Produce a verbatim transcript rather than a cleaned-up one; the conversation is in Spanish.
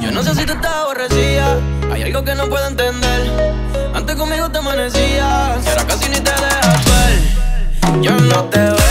Yo no sé si tú estás aborrecida, hay algo que no puedo entender. Antes conmigo te amanecías y ahora casi ni te dejas ver. Yo no te veo.